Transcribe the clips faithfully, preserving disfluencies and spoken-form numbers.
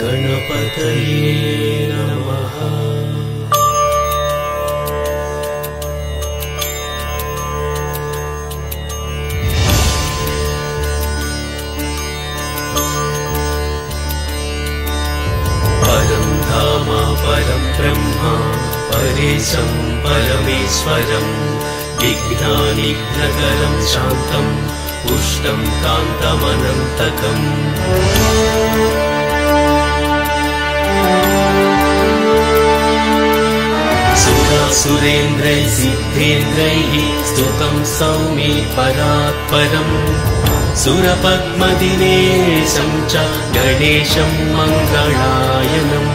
गणपतये नमः। परं धाम परं ब्रह्म परेशं परमेश्वरं विघ्नानिघ्नकरं शान्तं पुष्टं कान्तमनन्तकम्। सुरेन्द्रैः सिद्धेन्द्रैः स्तुतं सौमे परात्परं सुरपद्मदिनेशं च गणेशं मङ्गलायनम्।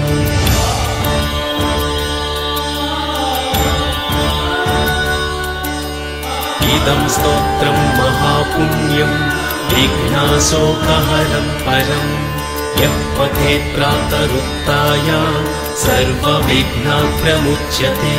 इदं स्तोत्रं महापुण्यं विघ्नाशोकहरं परं यः पठेत् प्रातरुत्थाय सर्वविघ्नाः प्रमुच्यते।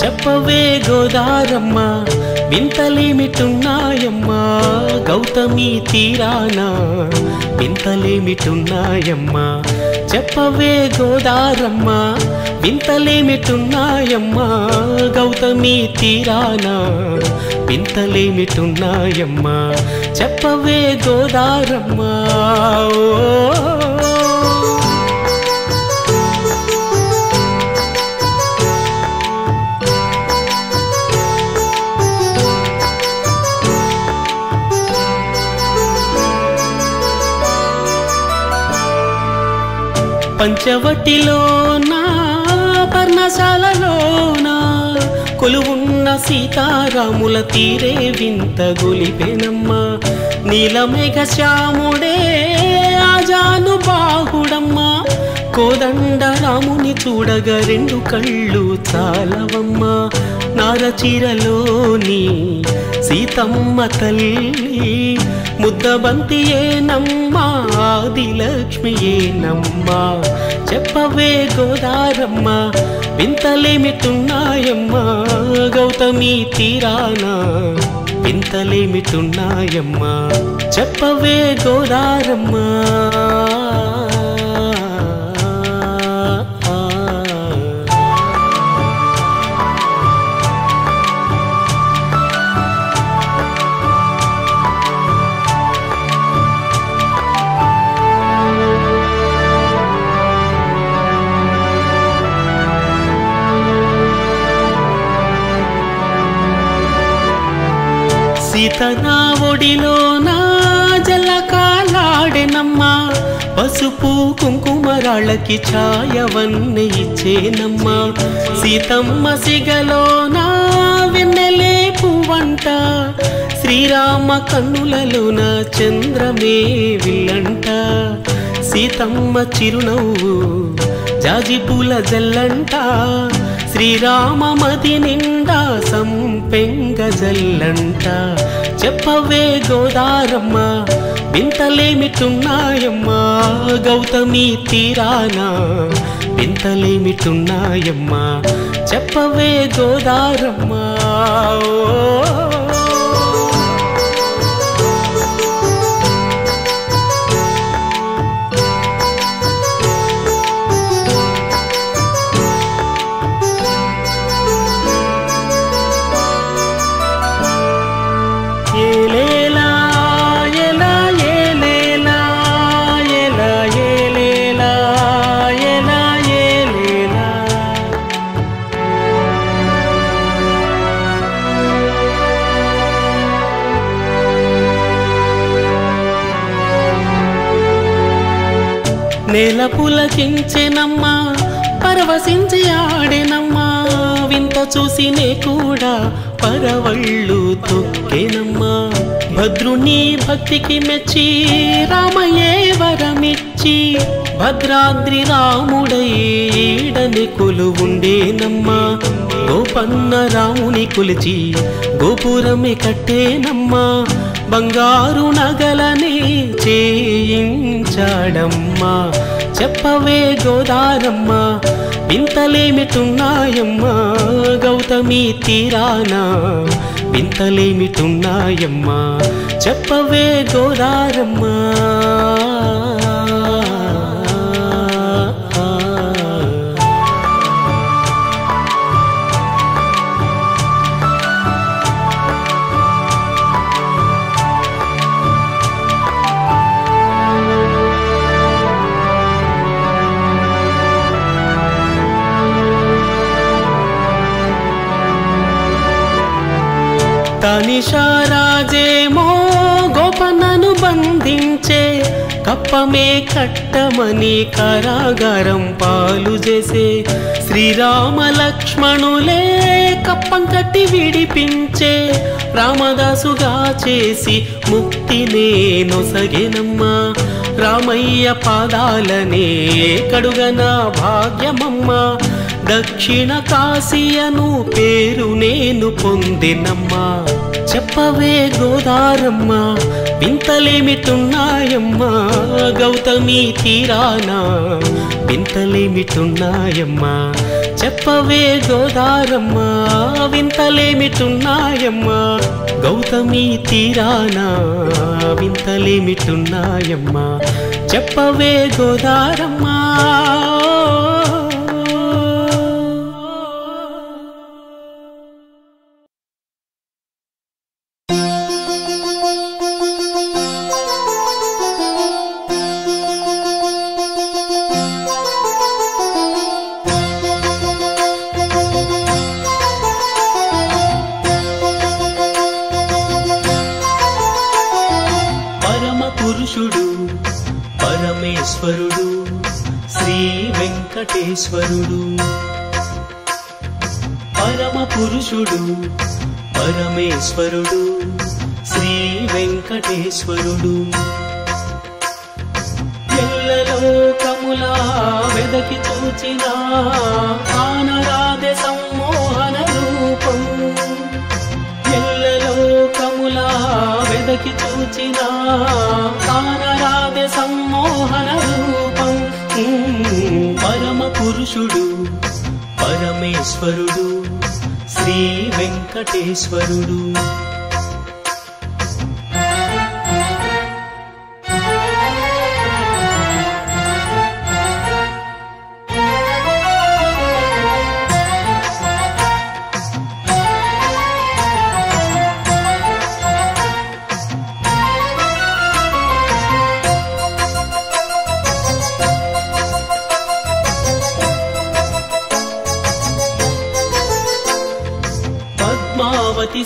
चप्पवे गोदारम्मा विंतलेमिटुन्नायम्मा गौतमी तीराना विंतलेमिटुन्नायम्मा। चप्पवे गोदारम्मा विंतलेमिटुन्नायम्मा गौतमी तीराना विंतलेमिटुन्नायम्मा। चप्पवे गोदारम्मा पंचवटिलोना पर्णशालोना कोलुवुन्न सीतारामुल तीरे विंत गुलिपेनम्मा। नीलमेघ श्यामुडे आजानुबाहुडम्मा कोदंड रामुनि चूडगा रेंडु कल्लू चालवम्मा। नारचीरलोनी सीतम्मा तल्ली मुद्दबंतिये नम्मा आदिलक्ष्मीये नम्मा। चप्पवे गोदारम्मा विंतलेमिटुन्नायम्मा गौतमी तीराना विंतलेमिटुन्नायम्मा। चप्पवे गोदारम्मा सीतना ओडिलोना जलकालाडेनम्मा पसुपु कुंकुमराळकी छायवन्ने इच्चेनम्मा। सीतम्मा सिगलोना वेन्नेले पुव्वंट श्रीराम कन्नुललोना चंद्रमेविल्लंट। सीतम्मा चिरुनव्वु जाजिपूल जल्लंट श्रीराम मति निंदा संपेंग जल्लंट। चप्पवे गोदारम्मा विंतलेमिटुन्नायम्मा गौतमी तीराना विंतलेमिटुन्नायम्मा। चप्पवे गोदारम्मा ओ నేల పులకించెనమ్మా పరవశించి ఆడెనమ్మా వింత చూసినే కూడా పరవళ్ళు తొక్కెనమ్మా భద్రుని భక్తికి మెచ్చి రామయే వరమిచ్చి భద్రాద్రి రాముడై ఈడని కొలువుండేనమ్మా గోపన్న రాముని కొలిచి గోపురమే కట్టేనమ్మా బంగారు నగలనే చేయించాడమ్మా చెప్పవే గోదారమ్మ వింతలేమిటున్నాయమ్మా గౌతమి తీరాన వింతలేమిటున్నాయమ్మా చెప్పవే గోదారమ్మ తనిషా రాజేమో గోపన్నను బంధించే కప్పమే కట్టమని కారాగారం పాలు చేసే శ్రీరామ లక్ష్మణులే కప్పం కట్టి విడిపించే రామదాసుగా చేసి ముక్తి నేనొసగెనమ్మా రామయ్య పాదాలనే కడుగన భాగ్యమమ్మా దక్షిణ కాశీయను పేరు నేను పొందినమ్మా చెప్పవే గోదారమ్మ వింతలేమిటున్నాయమ్మా గౌతమి తీరాన వింతలేమిటున్నాయమ్మా చెప్పవే గోదారమ్మ వింతలేమిటున్నాయమ్మా గౌతమి తీరాన వింతలేమిటున్నాయమ్మా చెప్పవే గోదారమ్మ పరమ పురుషుడు పరమేశ్వరుడు శ్రీ వెంకటేశ్వరుడు ఎల్ల లోకముల వెదకి చూచిన ఆనరాధ సమ్మోహన రూపం ఎల్ల లోకముల వెదకి చూచిన ఆనరాధ సమ్మోహన రూపం పరమ పురుషుడు పరమేశ్వరుడు శ్రీ వెంకటేశ్వరుడు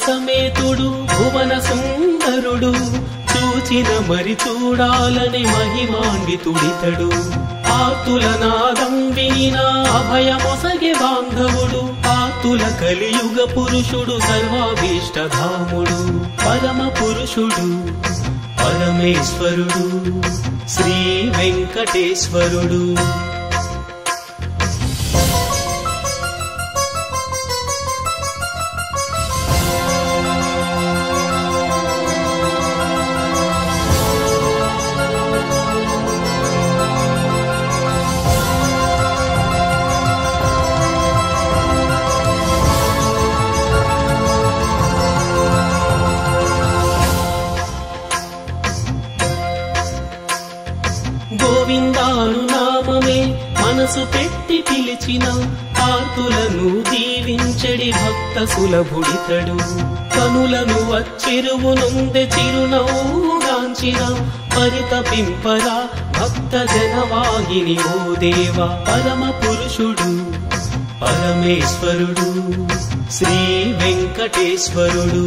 సమేతుడు భువన సుందరుడు చూచిన మరి చూడాలని మహిమాన్వితుడితడు ఆతుల నాదం వినిన అభయమొసగే బాంధవుడు ఆతుల కలియుగ పురుషుడు సర్వాభీష్టధాముడు పరమ పురుషుడు పరమేశ్వరుడు శ్రీ వెంకటేశ్వరుడు పెట్టి పిలిచిన ఆర్తులను దీవించడి భక్త సులభుడితడు కనులను వచ్చిరువు నుండి చిరునవ్వుగాంచిన పరితపింపరా భక్త జనవాహిని ఓ దేవా పరమ పురుషుడు పరమేశ్వరుడు శ్రీ వెంకటేశ్వరుడు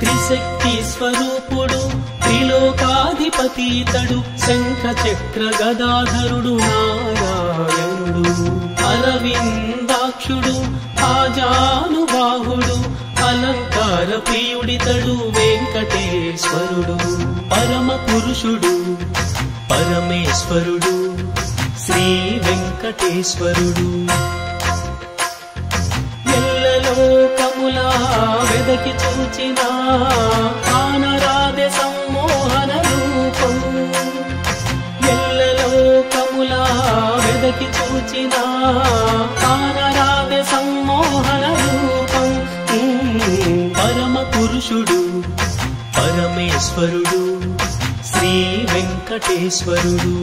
त्रिशक्ति स्वरूपुडु त्रिलोकाधिपतीतडु शंखचक्र गदाधरुडु नारायणुडु अरविंदाक्षुडु आजानुबाहुडु अलंकार प्रियुडितडु वेंकटेश्वरुडु परम पुरुषुडु परमेश्वरुडु श्री वेंकटेश्वरुडु వెదకి చూచిన ఆనరాధ సమ్మోహన రూపం ఎల్లలోకముల వెదకి చూచిన ఆనరాధ సమ్మోహన రూపం పరమ పురుషుడు పరమేశ్వరుడు శ్రీ వెంకటేశ్వరుడు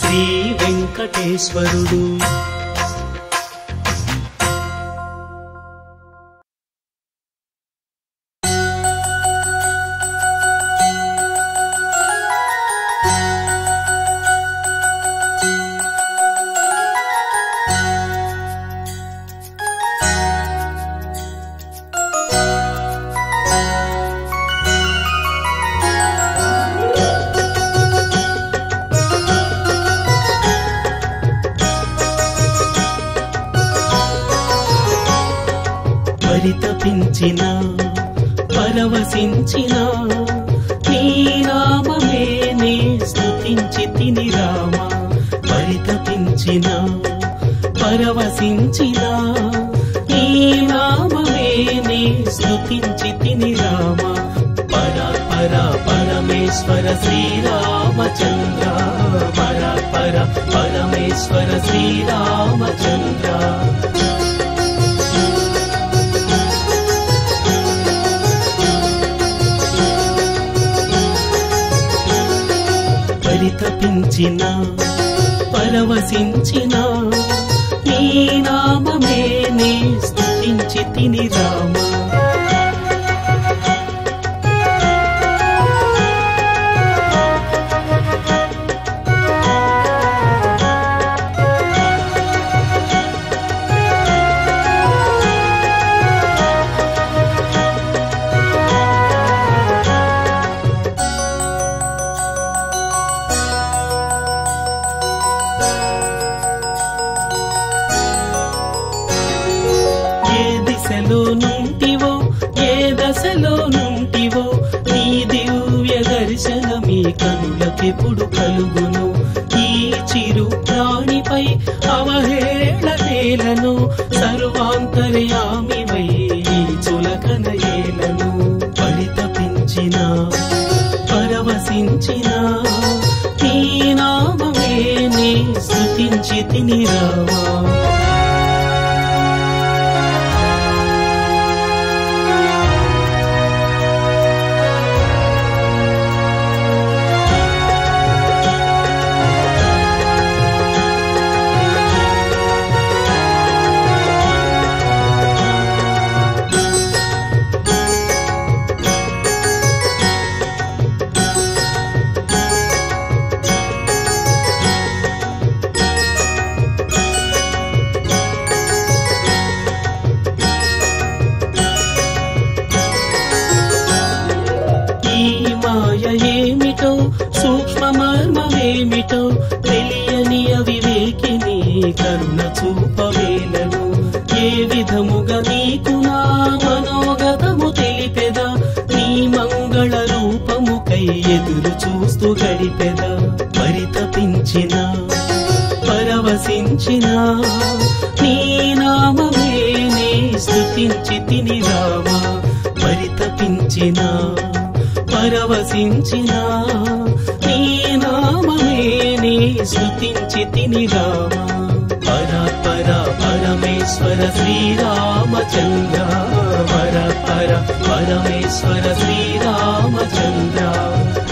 శ్రీ వెంకటేశ్వరుడు. పరవశించినా నీ నామమే నే స్తుతించితిని రామ పరితపించినా పరవశించినా నీ నామమే నే స్తుతించితిని రామ పరపర పరమేశ్వర శ్రీరామచంద్ర పరపర పరమేశ్వర శ్రీరామచంద్ర పరితపించిన పరవశించిన నీ నామమే నే స్తుతించితిని రామ ఎప్పుడు కలుగును ఈ చిరు ప్రాణిపై అవహేళనేలను సర్వాంతర్యామివై చులకనయేలను పరితపించిన పరవశించిన నీ నామమే నే స్తుతించితిని రామా నీ నామమే నే స్తుతించితిని రామ పరితపించిన పరవశించిన నీ నామమే నే స్తుతించితిని రామ పరపర పరమేశ్వర శ్రీరామచంద్ర పరపర పరమేశ్వర శ్రీరామచంద్ర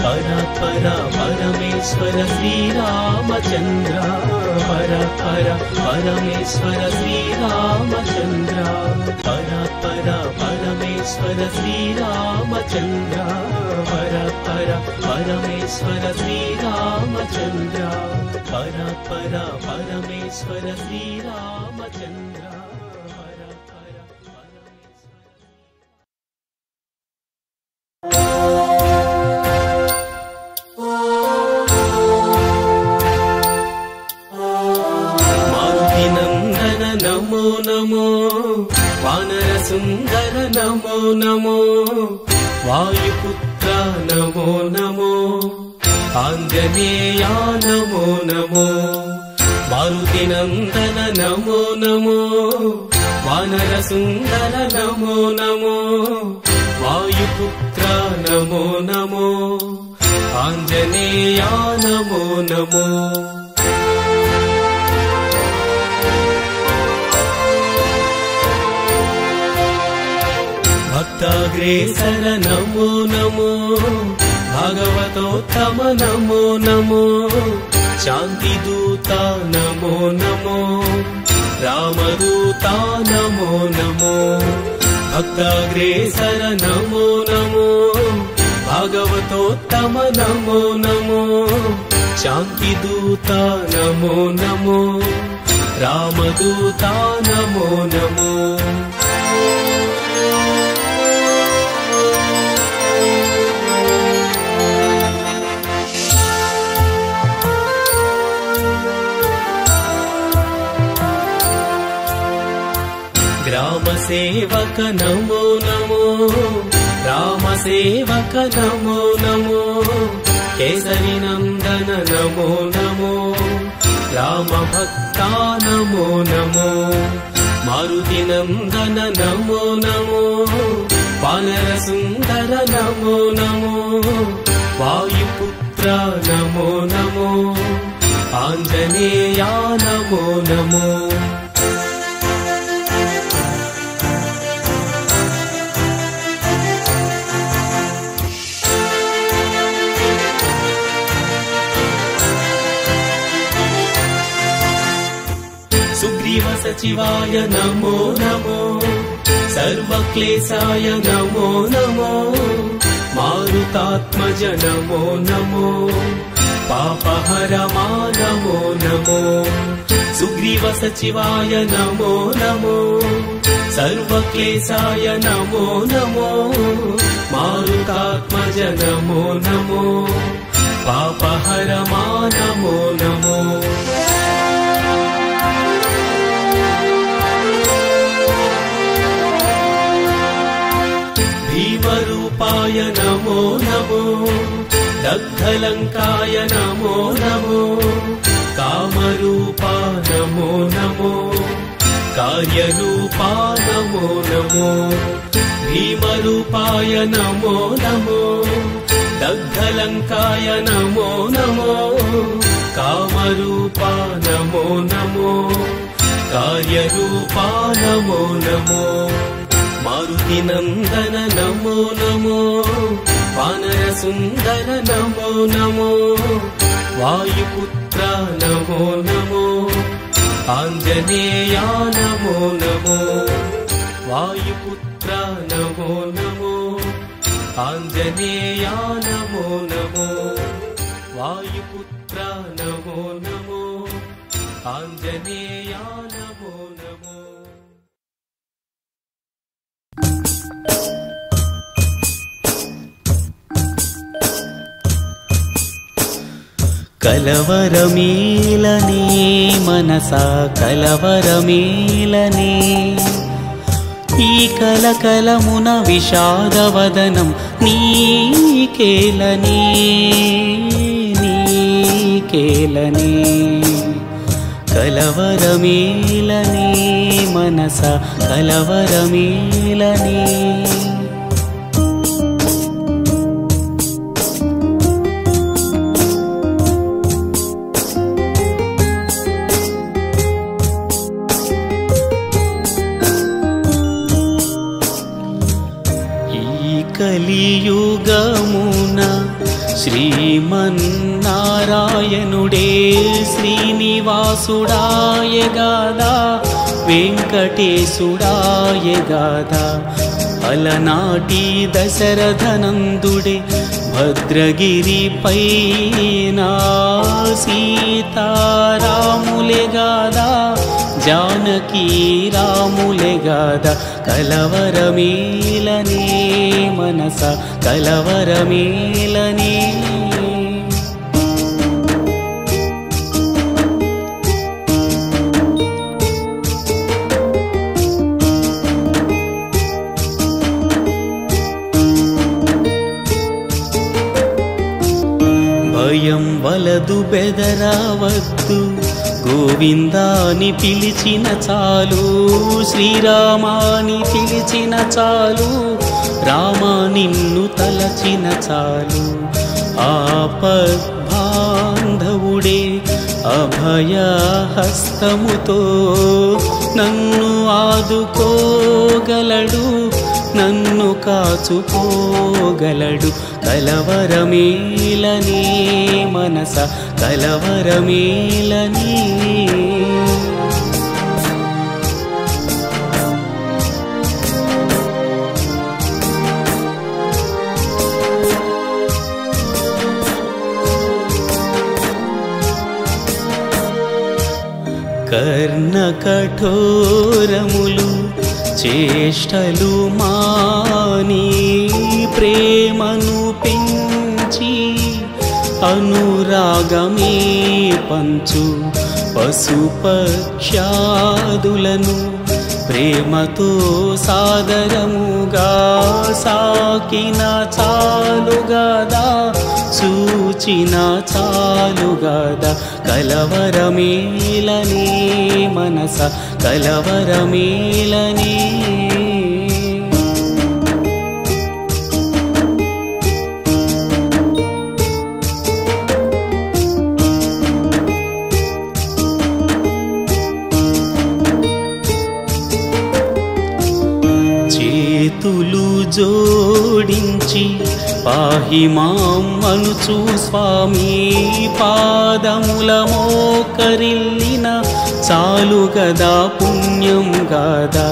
పరపర పరమేశ్వర శ్రీరామచంద్ర పరపర పరమేశ్వర శ్రీరామచంద్ర పరపర పరమేశ్వర శ్రీరామచంద్ర పరపర పరమేశ్వర శ్రీరామచంద్ర పరపర పరమేశ్వర శ్రీరామచంద్ర. नमो वायुपुत्र नमो नमो आंजनेया नमो नमो मारुति नंदन नमो नमो वानर सुंदर नमो नमो वायुपुत्र नमो नमो आंजनेया नमो नमो भक्ताग्रेसर नमो नमो भागवतोत्तम नमो नमो शांतिदूता नमो नमो रामदूता नमो नमो भक्ताग्रेसर नमो नमो भागवतोत्तम नमो नमो शांतिदूता नमो नमो रामदूता नमो नमो सेवक नमो नमो राम सेवक नमो नमो केसरी नंदन नमो नमो राम भक्ता नमो नमो मारुति नंदन नमो नमो वानर सुंदर नमो नमो वायुपुत्र नमो नमो आंजनेया नमो नमो सचिवाय नमो नमो सर्वक्लेशाय नमो नमो मारुतात्मज नमो नमो पापहरमा नमो नमो सुग्रीव सचिवाय नमो नमो सर्वक्लेशाय नमो नमो मारुतात्मज नमो नमो पापहरमा नमो नमो भीमरूपाय नमो नमो दग्धलंकाय नमो नमो कामरूपा नमो नमो कार्यरूपा नमो नमो भीमरूपाय नमो नमो दग्धलंकाय नमो नमो कामरूपा नमो नमो कार्यरूपा नमो नमो मारुति नंदन नमो नमो वानर सुंदर नमो नमो वायुपुत्र नमो नमो आंजनेया नमो नमो वायुपुत्र नमो नमो आंजनेया नमो नमो वायुपुत्र नमो नमो आंजनेया नमो नमो కలవరమేలనే మనసా కలవరమేలనే ఈ కలకలమున విషాదవదనం నీకేలనే నీకేలనే కలవరమేలనే మనసా కలవరమేలనే కలియుగమున శ్రీమన్నారాయణుడే శ్రీనివాసుడాయ గాదా వెంకటేశుడాయ గాదా అలనాటి దశరథనందుడే భద్రగిరిపై నా సీతారాములే గాదా जानकी रामुले गादा कलवरमेलने मनसा कलवरमेलने వలదు బెదరవద్దు గోవిందాని పిలిచిన చాలు శ్రీరామాని పిలిచిన చాలు రామా నిన్ను తలచిన చాలు ఆపద్బాంధవుడే అభయ హస్తముతో నన్ను ఆదుకోగలడు నన్ను కాచుకోగలడు కలవరమేలని మనస కలవరమేలని కర్ణ కఠోరములు చేష్టలు మాని ప్రేమను పెంచి అనురాగమే పంచు పశుపక్ష్యాదులను ప్రేమతో సాదరముగా సాకిన చాలుగదా సూచిన చాలుగదా కలవరమేలని మనస కలవరమేలని చేతులు జోడించి పాహిమాం అనుచు స్వామి పాదముల మోకరిల్లిన చాలు గదా పుణ్యం గదా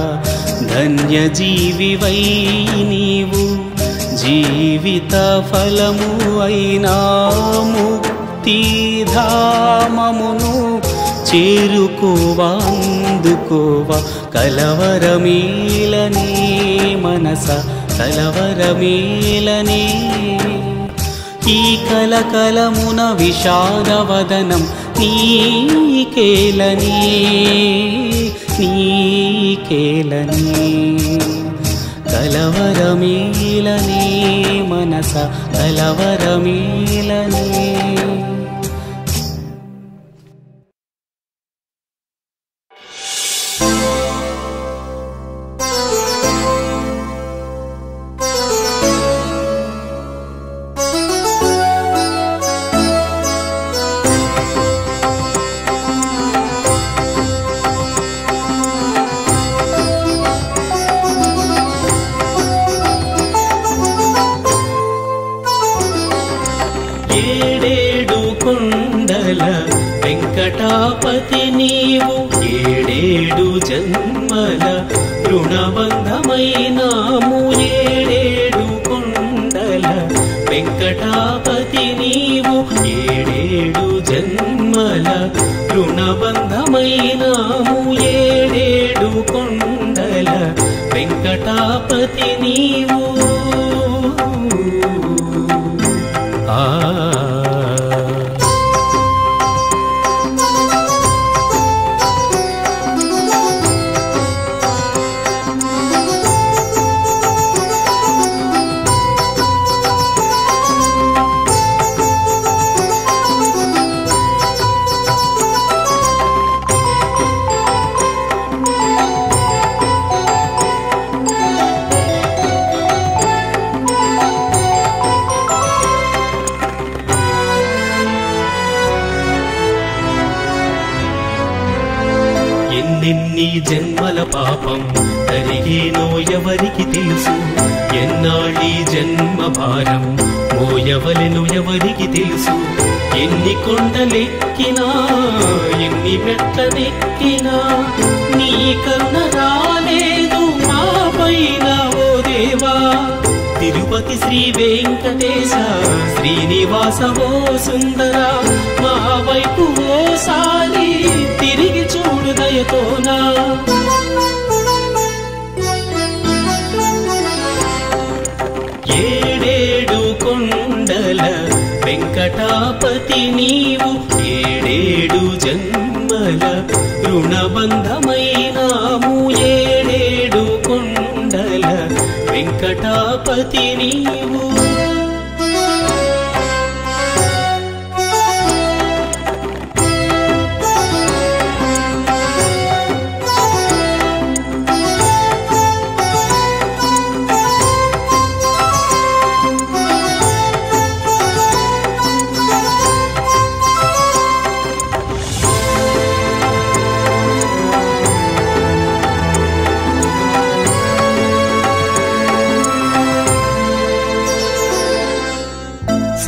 ధన్య జీవివై నీవు జీవిత ఫలము అయినా ముక్తిధామమును చేరుకోవా అందుకోవా కలవరమేలని మనస కలవరమేలని ఈ కలకలమున విషాదవదనం నీకేలని నీకేలని కలవరమేలని మనస కలవరమేలని వెంకటాపతి నీవు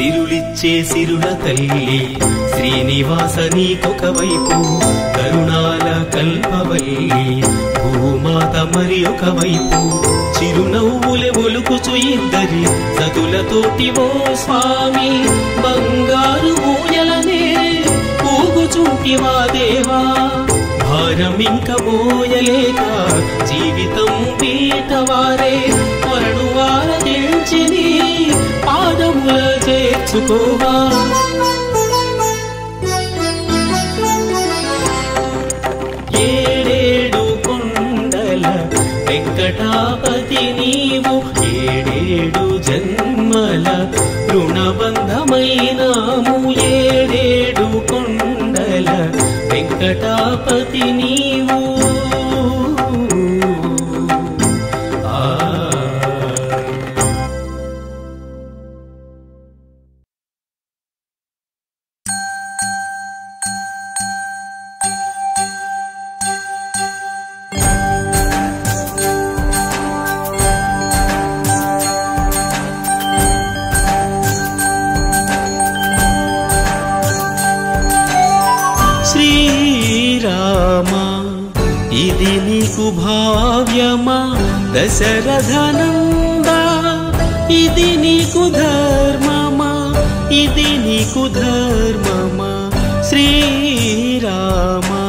సిరులిచ్చే సిరుల తల్లి శ్రీనివాస నీకొక వైపు కరుణాల కల్పవల్లి భూమాత మరి ఒక వైపు చిరునవ్వులే ఒలుకుచు ఇద్దరి సతులతోటి ఓ స్వామి బంగారు ఊయలనే కూగుచుంటి మా దేవా భారమింక పోయలేక జీవితం పీటవారే కొరడువార గెలిచిని పాదముల చేర్చుకోవా ఏడేడు కొండల వెంకటాపతి నీవు ఏడేడు జన్మల రుణబంధమైనాము ఏడేడు కొండల వెంకటాపతి నీవు దశరథ నందా ఇది నీకు ధర్మమా ఇది నీకు ధర్మమా శ్రీరామా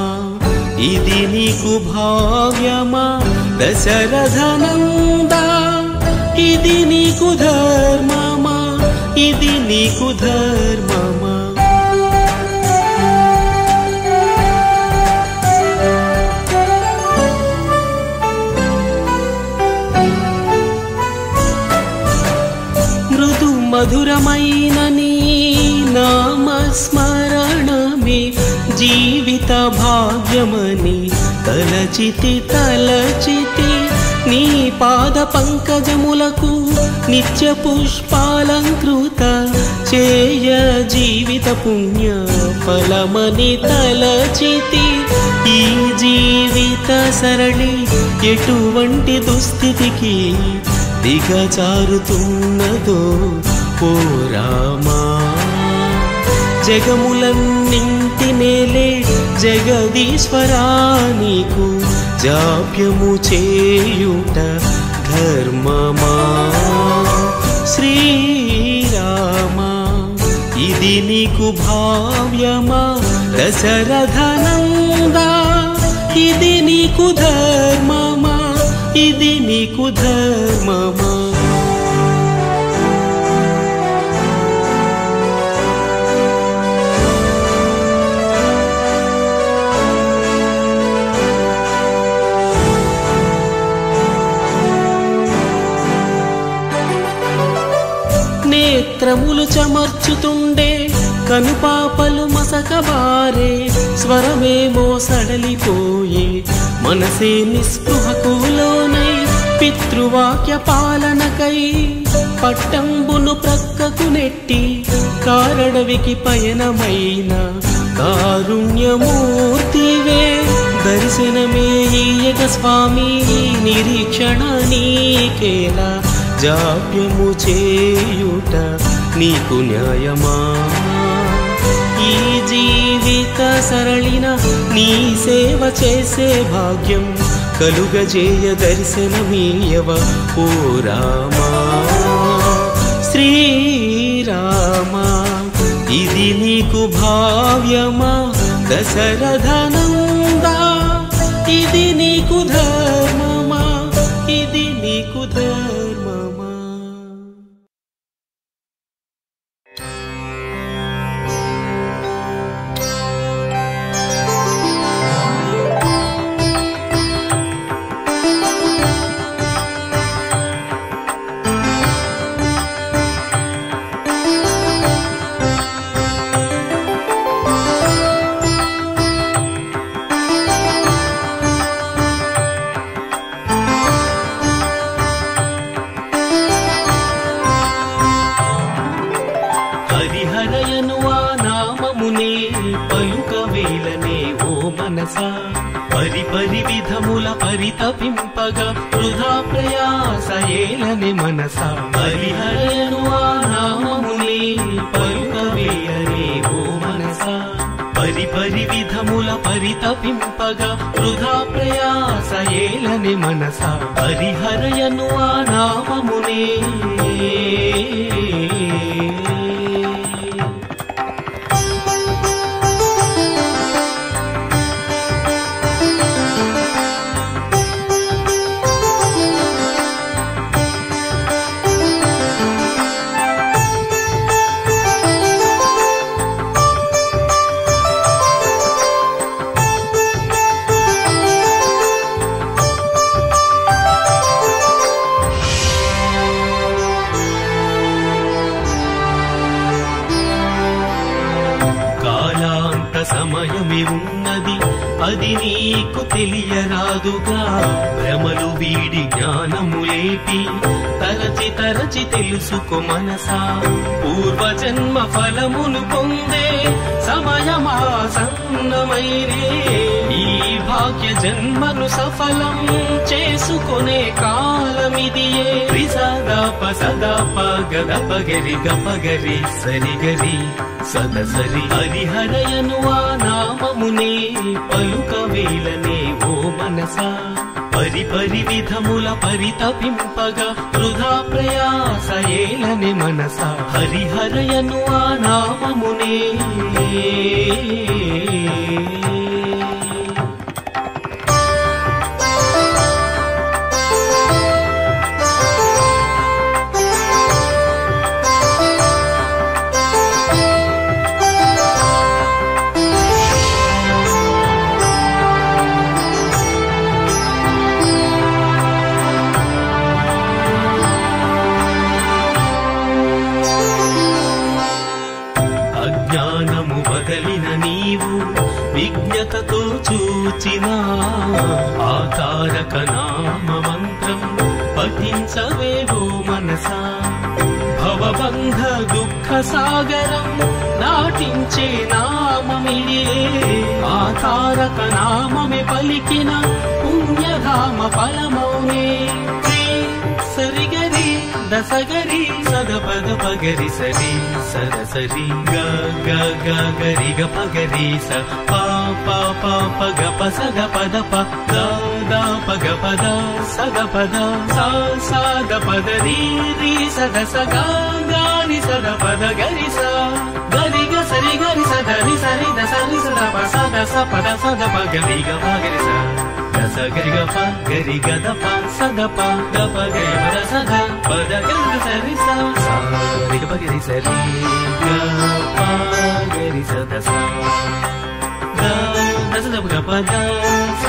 ఇది నీకు భావ్యమా దశరథ నందా ఇది నీకు ధర్మమా ఇది నీకు ధర్మమా మధురమైన నీ నామస్మరణమే జీవిత భాగ్యమని తలచితి తలచితి నీ పాద పంకజములకు నిత్య పుష్పాలంకృత చేయ జీవిత పుణ్య ఫలమని తలచితి ఈ జీవిత సరళి ఎటువంటి దుస్థితికి దిగజారుతున్నదో ఓ రామా జగములన్నింటి మేలే జగదీశ్వరా నీకు జాప్యము చేయుట ధర్మమా శ్రీరామా ఇది నీకు భావ్యమా దశరథ నందా ఇది నీకు ధర్మమా ఇది నీకు ధర్మమా నేత్రములు చమర్చుతుండే కనుపాపలు మసకబారే స్వరమేమో సడలిపోయే మనసే నిస్పృహకులోనై పితృవాక్య పాలనకై పట్టంబును ప్రక్కకు నెట్టి కారడవికి పయనమైన కారుణ్యమూర్తివే దర్శనమే ఈయక స్వామి నిరీక్షణ నీకేలా జాప్యము చేయుట నీకు న్యాయమా ఈ జీవిత సరళిన నీ సేవ చేసే భాగ్యం కలుగజేయ దర్శనమీయవ ఓ రామా శ్రీరామా ఇది నీకు భావ్యమా దశరథ నందా ఇది నీకు ధర్మమా ఇది నీకు ధర్మ హరిహరయను ఆ నామములే పలుకవేయరేవో మనసా పరి పరి విధముల పరితపింపగా వృధా ప్రయాసయేలనే మనసా పరిహరయను ఆ నామమునే అది నీకు తెలియరాదుగా భ్రమలు వీడి జ్ఞానములేపి తరచి తరచి తెలుసుకో మనసా పూర్వజన్మ ఫలమును పొందే సమయమాసన్నమైనే ఈ భాగ్య జన్మను సఫలం చేసుకునే కాలమిదియే సదాప సదాప గద పగరి గపగరి సరిగరి సదసరి హరిహరయను ఆ నామమునే పలుకవేలనే ఓ మనసా పరి పరి విధముల పరితపింపగా వృధా ప్రయాసయేలనే మనసా హరిహరయను ఆ నామమునే విజ్ఞతతో చూచిన ఆ తారక నామ మంత్రం పఠించవేవో మనసా భవబంధ దుఃఖ సాగరం దాటించే నామమిదే ఆ తారక నామమే పలికిన పుణ్యధామ ఫలమౌనే సరిగరి దసగరి సదపద పగరి సరి సరసరి గ గ గ గరి గ పగరి స ప ప ప ప గ ప సద పద ప ద ద ప గ పద సద పద స స ద పద రి రి సద స గ గ ని సద పద గరి స గరి గ సరి గరి సద రి సరి ద సరి సద ప సద స పద సద ప గరి గ పగరి స స గరి గ ప గరి గ ద ప సద ప ద ప గరి పద సద పద గరి గ సరి స స గరి గ ప గరి సరి గ ప గరి సద స ద ద సద ప గ ప ద స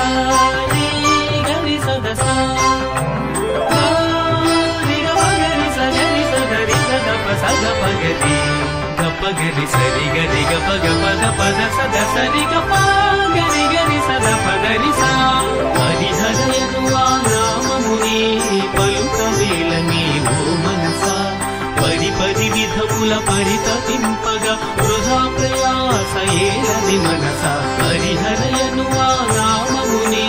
రి గరి సద స ద రి గ ప గరి స గరి స గరి సద ప సద ప గరి గ ప గరి సరి గరి గ ప గ ప ద ప ద సద సరి గ ప గరి గరి సద ప గరి స హరిహరయను ఆ నామమునే పలుకవేలనే ఓ మనసా పరి పరి విధముల పరితపింపగా వృధా ప్రయాసయేలనే మనసా హరిహరయను ఆ నామమునే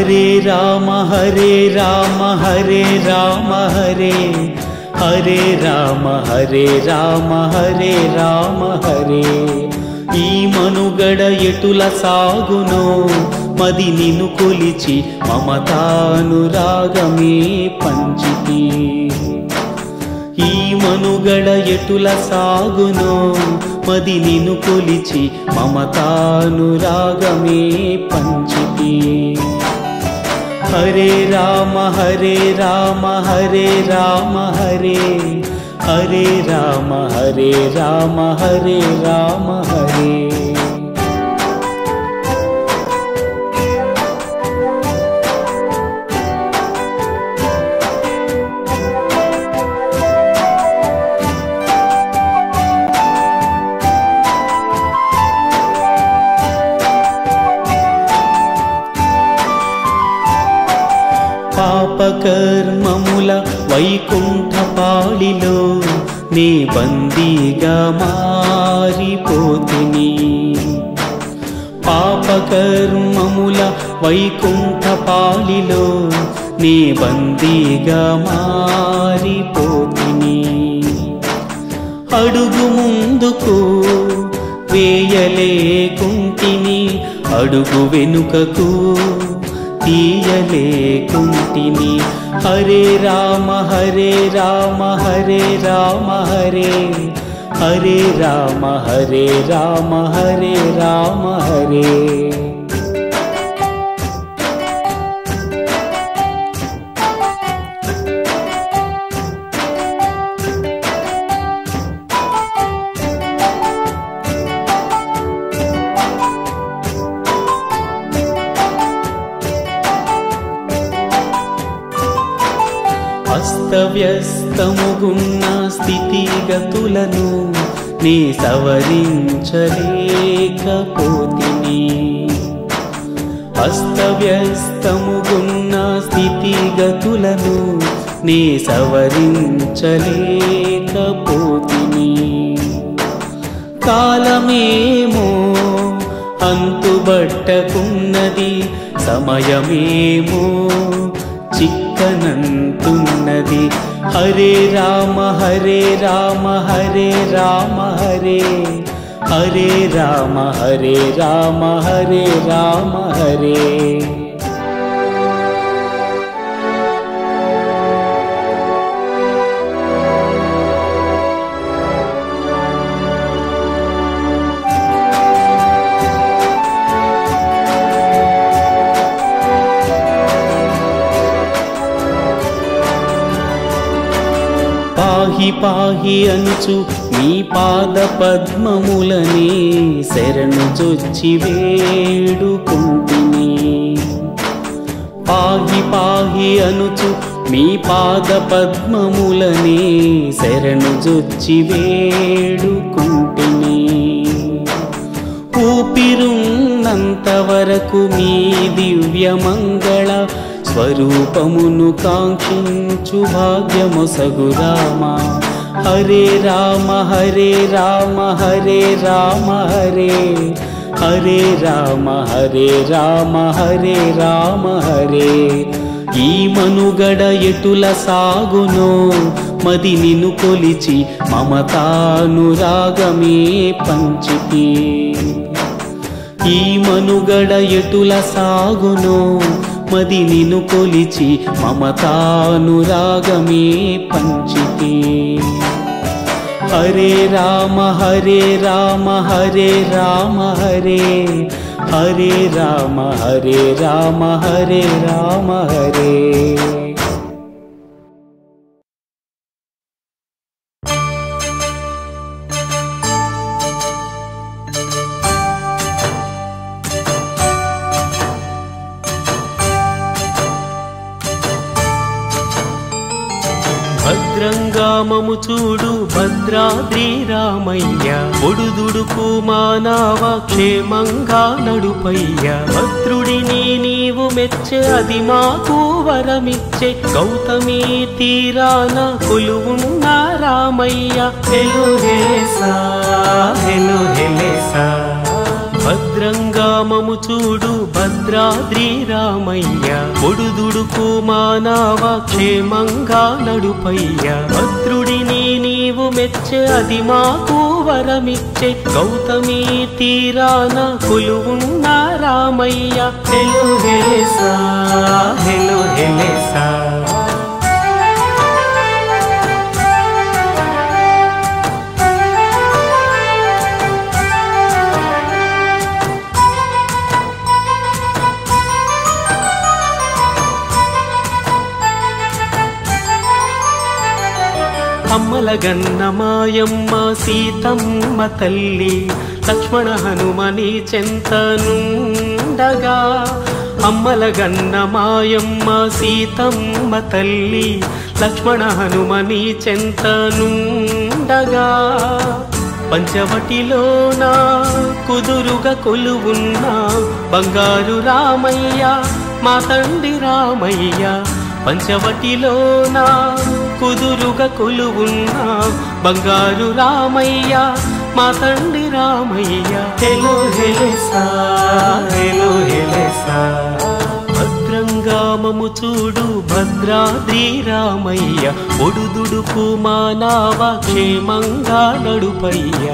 हरे राम हरे राम हरे राम हरे हरे राम हरे राम हरे राम हरे ई मनुगड एटुला सागुनो मदि निनु कोलिचि ममतानुरागमे पंचिति ई मनुगड एटुला सागुनो मदि निनु कोलिचि ममतानुरागमे पंचिति हरे राम हरे राम हरे राम हरे हरे राम हरे राम हरे राम हरे ధర్మముల వైకుంఠపాళిలో నీ బందీగా మారిపోతిని. పాపకర్మముల వైకుంఠపాళిలో నీ బందీగా మారిపోతిని. అడుగు ముందుకు వేయలేకుంటిని, అడుగు వెనుకకు తీయలేకుంటిని. హరే రామ హరే రామ హరే రామ హరే, హరే రామ హరే రామ హరే రామ హరే. అస్తవ్యస్తముగున్న స్థితిగతులను నీ సవరించలేకపోతిని. అస్తవ్యస్తముగున్న స్థితిగతులను నీ సవరించలేకపోతిని. కాలమేమో అంతుబట్టకున్నది, సమయమేమో చిక్కనంతున్నది. హరే రామ హరే రామ హరే రామ హరే, హరే రామ హరే రామ హరే రామ హరే. పాహి పాహి అంచు నీ పాద పద్మములనే శరణు జొచ్చి వేడుకుంటిని. పాహి పాహి అనుచు నీ పాద పద్మములనే శరణు జొచ్చి వేడుకుంటిని. ఊపిరున్నంత వరకు మీ దివ్య మంగళ స్వరూపమును కాంక్షించు భాగ్యమొసగు రామ. హరే రామ హరే రామ హరే రామ హరే, హరే రామ హరే రామ హరే రామ హరే. ఈ మనుగడ ఎటుల సాగునో మది నిను కొలిచి మమతానురాగమే పంచితి. ఈ మనుగడ ఎటుల సాగునో మది నిను కొలిచి మమతానురాగమే పంచితి. హరే రామ హరే రామ హరే రామ హరే, హరే రామ హరే రామ హరే రామ హరే. భద్రంగా మము చూడు భద్రాద్రి రామయ్య, ఒడుదుడుకు మానవ క్షేమంగా నడుపయ్య. భద్రుడిని నీవు మెచ్చే అది మాకు వరమిచ్చే, గౌతమి తీరాన కొలువున్న రామయ్య. హెలుహేసా హెలుహెలేసా భద్రంగా మము చూడు భద్రాద్రి రామయ్య, ఒడుదుడుకు మానవ క్షేమంగా నడుపయ్య. భద్రుడిని నీవు మెచ్చే అది మాకు వరమిచ్చే, గౌతమి తీరాన కొలువున్న రామయ్య. హెలుహేసా హెలుహెలేసా అమ్మలగన్న మాయమ్మ సీతమ్మ తల్లి, లక్ష్మణ హనుమని చెంతనుండగా. అమ్మలగన్న మాయమ్మ సీతమ్మ తల్లి, లక్ష్మణ హనుమని చెంతనుండగా. పంచవటిలోన కుదురుగా కొలువున్నా బంగారు రామయ్య, మా తండ్రి రామయ్య. పంచవటిలోన కుదురుగా కొలువున్నా బంగారు రామయ్య మా తండ్రి రామయ్య. హెలో హెలేసా హెలో హెలేసా భద్రంగా మము చూడు భద్రాద్రి రామయ్య ఒడుదుడుకు మానవ క్షేమంగా నడుపయ్య.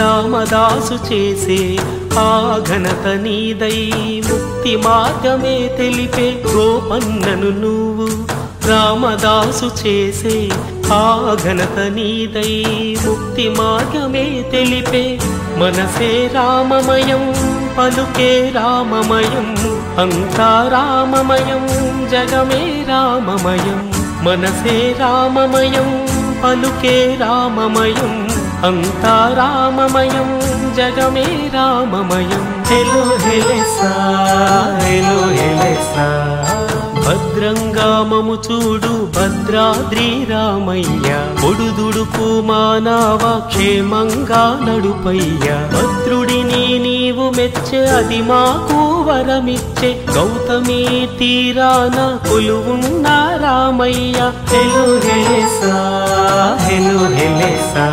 రామదాసు చేసే ఆ ఘనత నీదై ముక్తి మార్గమే తెలిపే. గోపన్నను నువ్వు రామదాసు చేసే ఆ ఘనత నీదై ముక్తి మార్గమే తెలిపే. మనసే రామమయం పలుకే రామమయం అంతా రామమయం జగమే రామమయం. మనసే రామమయం పలుకే రామమయం అంతా రామమయం జగమే రామమయం. హెలో హెలేసా హెలో హెలేసా భద్రంగా మము చూడు భద్రాద్రి రామయ్య ఒడుదుడుకు మానవ క్షేమంగా నడుపయ్య. భద్రుడిని నీవు మెచ్చే అది మాకు వరమిచ్చే గౌతమీ తీరాన కొలువున్న రామయ్య. హెలో హెలేసా హెలో హెలేసా